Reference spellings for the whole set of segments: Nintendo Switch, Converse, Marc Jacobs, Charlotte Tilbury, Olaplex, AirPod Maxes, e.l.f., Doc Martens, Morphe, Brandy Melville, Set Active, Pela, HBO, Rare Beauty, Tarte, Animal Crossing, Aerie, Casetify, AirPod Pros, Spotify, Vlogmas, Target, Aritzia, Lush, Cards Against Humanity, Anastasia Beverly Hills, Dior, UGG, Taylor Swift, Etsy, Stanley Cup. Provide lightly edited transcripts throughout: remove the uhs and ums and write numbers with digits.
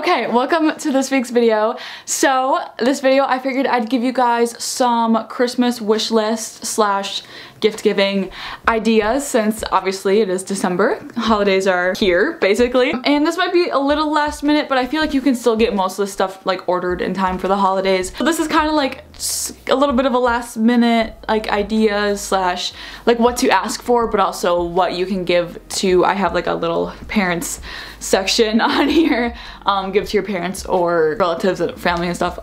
Okay, welcome to this week's video. So this video, I figured I'd give you guys some Christmas wish list slash gift giving ideas, since obviously it is December. Holidays are here, basically. And this might be a little last minute, but I feel like you can still get most of this stuff like ordered in time for the holidays. So this is kind of like a little bit of a last minute like ideas slash like what to ask for, but also what you can give to. I have like a little parents section on here. Give to your parents or relatives and family and stuff,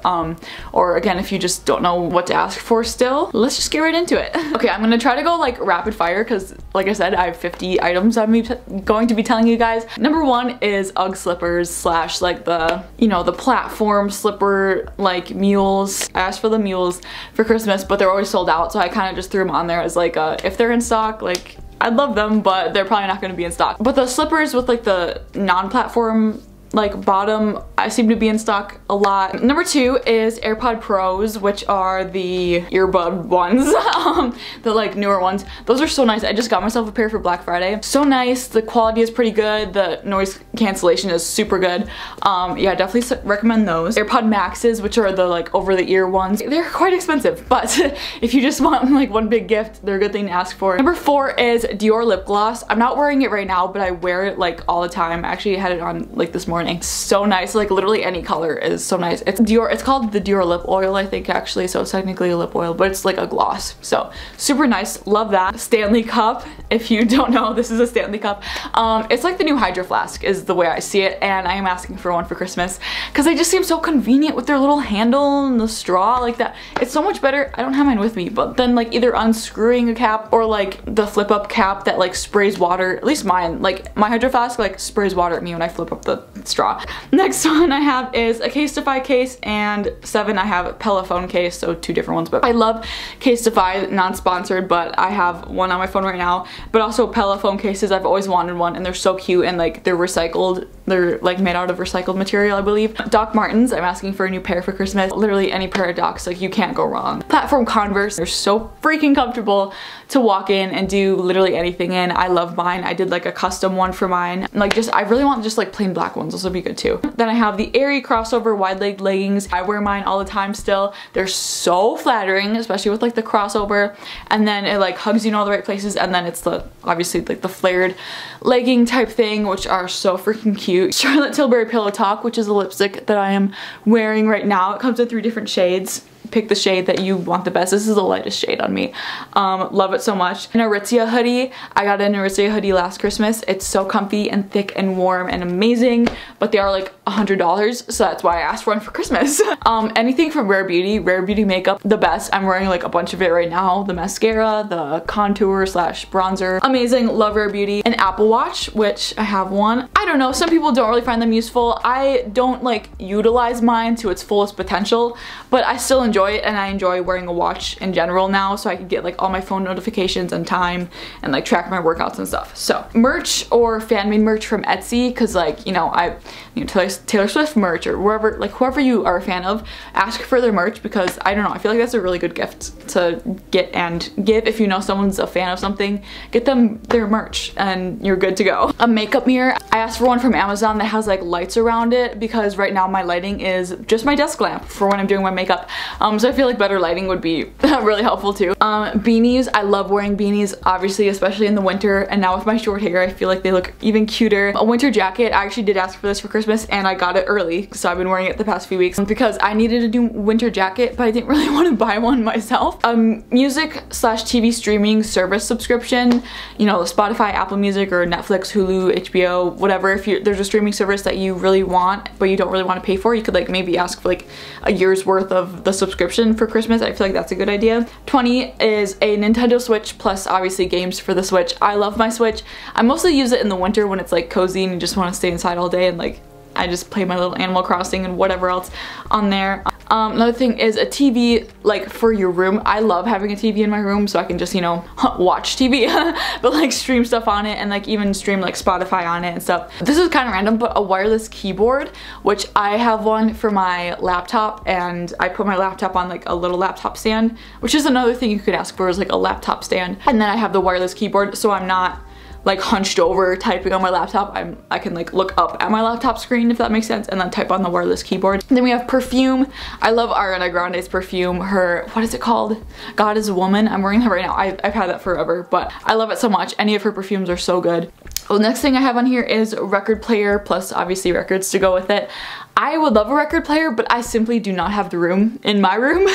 or again if you just don't know what to ask for still. Let's just get right into it. Okay, I'm gonna try to go like rapid fire because like I said, I have 50 items I'm going to be telling you guys. Number one is UGG slippers slash like the, you know, the platform slipper like mules. I asked for the mules for Christmas, but they're always sold out, so I kind of just threw them on there as like if they're in stock, like I'd love them, but they're probably not gonna be in stock. But the slippers with like the non-platform like bottom, I seem to be in stock a lot. Number two is AirPod Pros, which are the earbud ones, the like newer ones. Those are so nice. I just got myself a pair for Black Friday. So nice, the quality is pretty good, the noise cancellation is super good. Yeah, definitely recommend those. AirPod Maxes, which are the like over the ear ones. They're quite expensive, but if you just want like one big gift, they're a good thing to ask for. Number four is Dior lip gloss. I'm not wearing it right now, but I wear it like all the time. I actually had it on like this morning. So nice, like literally any color is so nice. It's Dior, it's called the Dior lip oil, I think, actually, so it's technically a lip oil, but it's like a gloss, so super nice, love that. Stanley Cup, if you don't know, this is a Stanley Cup. It's like the new Hydro Flask is the way I see it, and I am asking for one for Christmas because they just seem so convenient with their little handle and the straw like that. It's so much better. I don't have mine with me, but then like either unscrewing a cap or like the flip up cap that like sprays water, at least mine, like my Hydro Flask like sprays water at me when I flip up the straw. Next one I have is a Casetify case, and seven I have a Pela phone case, so two different ones, but I love Casetify, non-sponsored, but I have one on my phone right now. But also Pela phone cases, I've always wanted one, and they're so cute, and like they're recycled, they're like made out of recycled material, I believe. Doc Martens, I'm asking for a new pair for Christmas. Literally any pair of Docs, like you can't go wrong. Platform Converse, they're so freaking comfortable to walk in and do literally anything in. I love mine. I did like a custom one for mine. Like just, I really want just like plain black ones. Those would be good too. Then I have the Aerie crossover wide-legged leggings. I wear mine all the time still. They're so flattering, especially with like the crossover, and then it like hugs you in all the right places, and then it's the obviously like the flared legging type thing, which are so freaking cute. Charlotte Tilbury Pillow Talk, which is a lipstick that I am wearing right now. It comes in 3 different shades. Pick the shade that you want the best. This is the lightest shade on me. Love it so much. An Aritzia hoodie. I got an Aritzia hoodie last Christmas. It's so comfy and thick and warm and amazing, but they are like $100, so that's why I asked for one for Christmas. Anything from Rare Beauty. Rare Beauty makeup, the best. I'm wearing like a bunch of it right now. The mascara, the contour slash bronzer. Amazing, love Rare Beauty. An Apple Watch, which I have one. I don't know, some people don't really find them useful. I don't like utilize mine to its fullest potential, but I still enjoy it, and I enjoy wearing a watch in general now, so I can get like all my phone notifications on time and like track my workouts and stuff. So merch or fan made merch from Etsy, because like, you know, Taylor Swift merch or wherever, like whoever you are a fan of, ask for their merch, because I don't know, I feel like that's a really good gift to get and give. If you know someone's a fan of something, get them their merch and you're good to go. A makeup mirror, I asked for one from Amazon that has like lights around it, because right now my lighting is just my desk lamp for when I'm doing my makeup, so I feel like better lighting would be really helpful too. Beanies, I love wearing beanies, obviously, especially in the winter, and now with my short hair I feel like they look even cuter. A winter jacket, I actually did ask for this for Christmas, and I got it early, so I've been wearing it the past few weeks because I needed a new winter jacket, but I didn't really want to buy one myself. Music slash TV streaming service subscription, you know, Spotify, Apple Music, or Netflix, Hulu, HBO, whatever. If you, there's a streaming service that you really want but you don't really want to pay for, you could like maybe ask for like a year's worth of the subscription for Christmas. I feel like that's a good idea. 20 is a Nintendo Switch plus obviously games for the Switch. I love my Switch. I mostly use it in the winter when it's like cozy and you just want to stay inside all day, and like I just play my little Animal Crossing and whatever else on there. Another thing is a TV, like for your room. I love having a TV in my room so I can just, you know, watch TV, but like stream stuff on it, and like even stream like Spotify on it and stuff. This is kind of random, but a wireless keyboard, which I have one for my laptop, and I put my laptop on like a little laptop stand, which is another thing you could ask for, is like a laptop stand. And then I have the wireless keyboard, so I'm not like hunched over typing on my laptop, I can like look up at my laptop screen, if that makes sense, and then type on the wireless keyboard. And then we have perfume. I love Ariana Grande's perfume. Her, what is it called? God is a Woman. I'm wearing that right now. I've had that forever, but I love it so much. Any of her perfumes are so good. Well, next thing I have on here is a record player, plus obviously records to go with it. I would love a record player, but I simply do not have the room in my room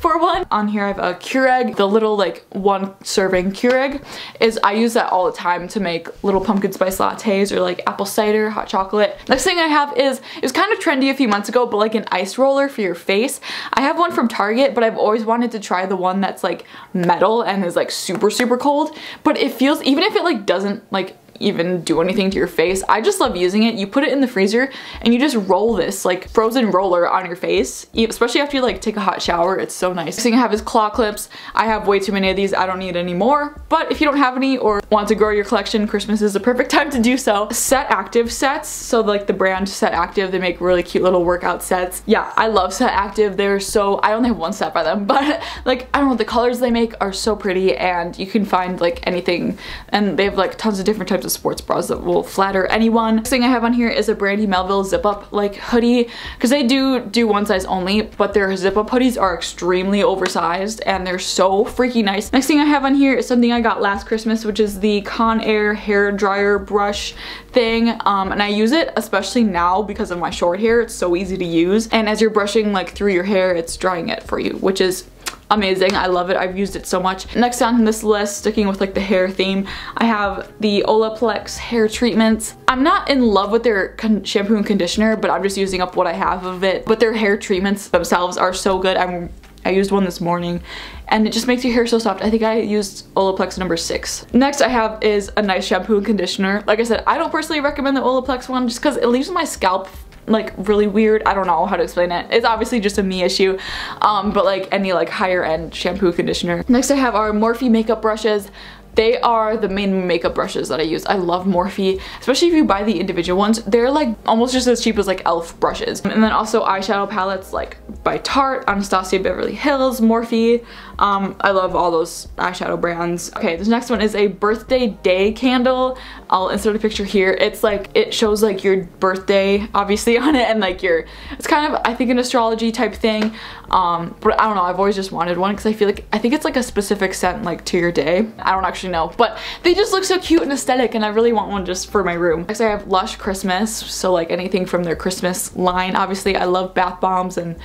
for one. On here I have a Keurig. The little like one serving Keurig is, I use that all the time to make little pumpkin spice lattes or like apple cider, hot chocolate. Next thing I have is, it was kind of trendy a few months ago, but like an ice roller for your face. I have one from Target, but I've always wanted to try the one that's like metal and is like super, super cold. But it feels, even if it like doesn't like even do anything to your face, I just love using it. You put it in the freezer and you just roll this like frozen roller on your face, especially after you like take a hot shower. It's so nice. Next thing I have is claw clips. I have way too many of these. I don't need any more, but if you don't have any or want to grow your collection, Christmas is the perfect time to do so. Set Active sets, so like the brand Set Active, they make really cute little workout sets. Yeah, I love Set Active. They're so, I only have one set by them, but like, I don't know, the colors they make are so pretty, and you can find like anything, and they have like tons of different types of sports bras that will flatter anyone. Next thing I have on here is a Brandy Melville zip up like hoodie, because they do one size only, but their zip up hoodies are extremely oversized and they're so freaking nice. Next thing I have on here is something I got last Christmas, which is the Con Air hair dryer brush thing, and I use it especially now because of my short hair. It's so easy to use, and as you're brushing like through your hair, it's drying it for you, which is amazing. I love it. I've used it so much. Next on this list, sticking with like the hair theme, I have the Olaplex hair treatments. I'm not in love with their shampoo and conditioner, but I'm just using up what I have of it. But their hair treatments themselves are so good. I used one this morning and it just makes your hair so soft. I think I used Olaplex number 6. Next I have is a nice shampoo and conditioner. Like I said, I don't personally recommend the Olaplex one just because it leaves my scalp like really weird. I don't know how to explain it. It's obviously just a me issue, but like any like higher end shampoo conditioner. Next I have our Morphe makeup brushes. They are the main makeup brushes that I use. I love Morphe, especially if you buy the individual ones. They're like almost just as cheap as like e.l.f. brushes. And then also eyeshadow palettes like by Tarte, Anastasia Beverly Hills, Morphe. I love all those eyeshadow brands. Okay, this next one is a birthday day candle. I'll insert a picture here. It's like, it shows like your birthday obviously on it, and like your, it's kind of, I think, an astrology type thing. But I don't know, I've always just wanted one because I feel like, I think it's like a specific scent like to your day. I don't actually know, but they just look so cute and aesthetic, and I really want one just for my room. Next I have Lush Christmas, so like anything from their Christmas line. Obviously I love bath bombs and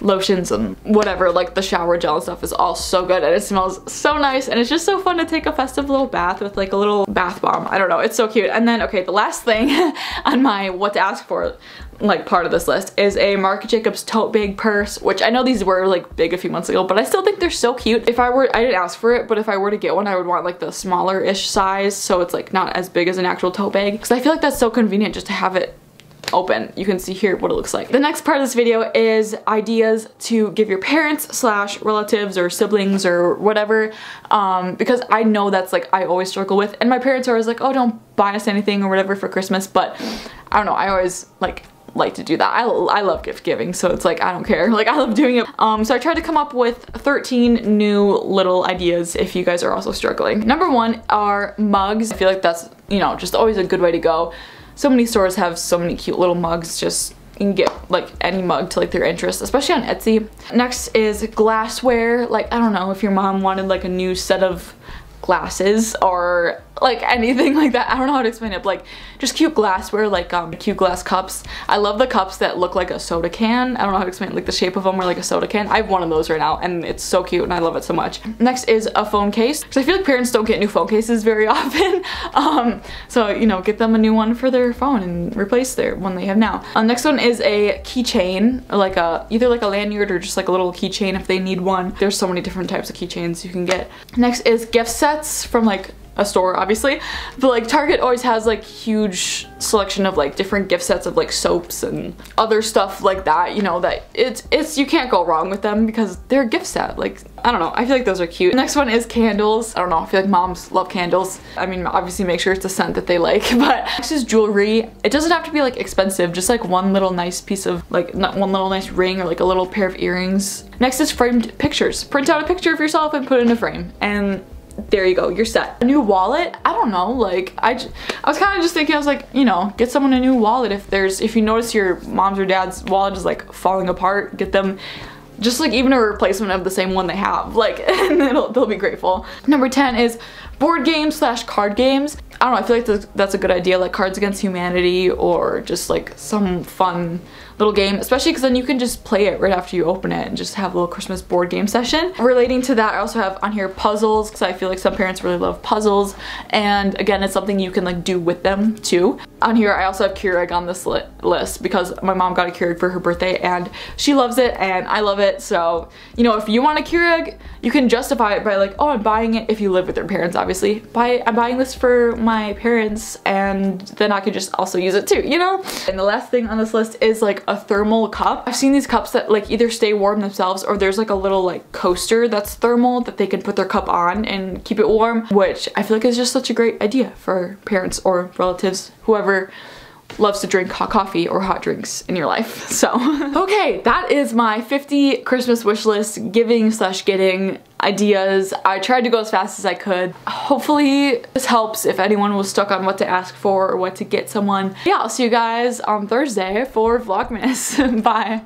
lotions and whatever, like the shower gel and stuff is all so good, and it smells so nice, and it's just so fun to take a festive little bath with like a little bath bomb. I don't know, it's so cute. And then okay, the last thing on my what to ask for like part of this list is a Marc Jacobs tote bag purse, which I know these were like big a few months ago, but I still think they're so cute. If I were, I didn't ask for it, but if I were to get one, I would want like the smaller-ish size, so it's like not as big as an actual tote bag, because I feel like that's so convenient just to have it open. You can see here what it looks like. The next part of this video is ideas to give your parents slash relatives or siblings or whatever, because I know that's like I always struggle with, and my parents are always like, oh, don't buy us anything or whatever for Christmas, but I don't know, I always like to do that. I love gift giving, so it's like I don't care, like I love doing it. So I tried to come up with 13 new little ideas if you guys are also struggling. Number one are mugs. I feel like that's, you know, just always a good way to go. So many stores have so many cute little mugs. Just you can get like any mug to like their interest, especially on Etsy. Next is glassware. Like I don't know, if your mom wanted like a new set of glasses or like anything like that. I don't know how to explain it, but like just cute glassware, like cute glass cups. I love the cups that look like a soda can. I don't know how to explain it, like the shape of them or like a soda can. I have one of those right now and it's so cute and I love it so much. Next is a phone case, because I feel like parents don't get new phone cases very often. So you know, get them a new one for their phone and replace their one they have now. Next one is a keychain, like a either like a lanyard or just like a little keychain if they need one. There's so many different types of keychains you can get. Next is gift sets from like a store obviously, but like Target always has like huge selection of like different gift sets of like soaps and other stuff like that, you know, that it's you can't go wrong with them because they're a gift set. Like I don't know, I feel like those are cute. Next one is candles. I don't know, I feel like moms love candles. I mean, obviously make sure it's a scent that they like, but next is jewelry. It doesn't have to be like expensive, just like one little nice piece of like, not one little nice ring or like a little pair of earrings. Next is framed pictures. Print out a picture of yourself and put it in a frame, and there you go, you're set. A new wallet, I don't know, like I was kind of just thinking, I was like, you know, get someone a new wallet. If you notice your mom's or dad's wallet is like falling apart, get them just like even a replacement of the same one they have, like, and they'll be grateful. Number 10 is board games / card games. I don't know, I feel like that's a good idea, like Cards Against Humanity or just like some fun little game, especially because then you can just play it right after you open it and just have a little Christmas board game session. Relating to that, I also have on here puzzles, because I feel like some parents really love puzzles, and again, it's something you can like do with them too. On here, I also have Keurig on this list because my mom got a Keurig for her birthday and she loves it and I love it, so you know, if you want a Keurig, you can justify it by like, oh, I'm buying it, if you live with your parents obviously, I'm buying this for my parents and then I could just also use it too, you know? And the last thing on this list is like a thermal cup. I've seen these cups that like either stay warm themselves or there's like a little like coaster that's thermal that they can put their cup on and keep it warm, which I feel like is just such a great idea for parents or relatives, whoever loves to drink hot coffee or hot drinks in your life. So okay, that is my 50 Christmas wish list giving / getting ideas. I tried to go as fast as I could. Hopefully this helps if anyone was stuck on what to ask for or what to get someone. Yeah, I'll see you guys on Thursday for Vlogmas. Bye.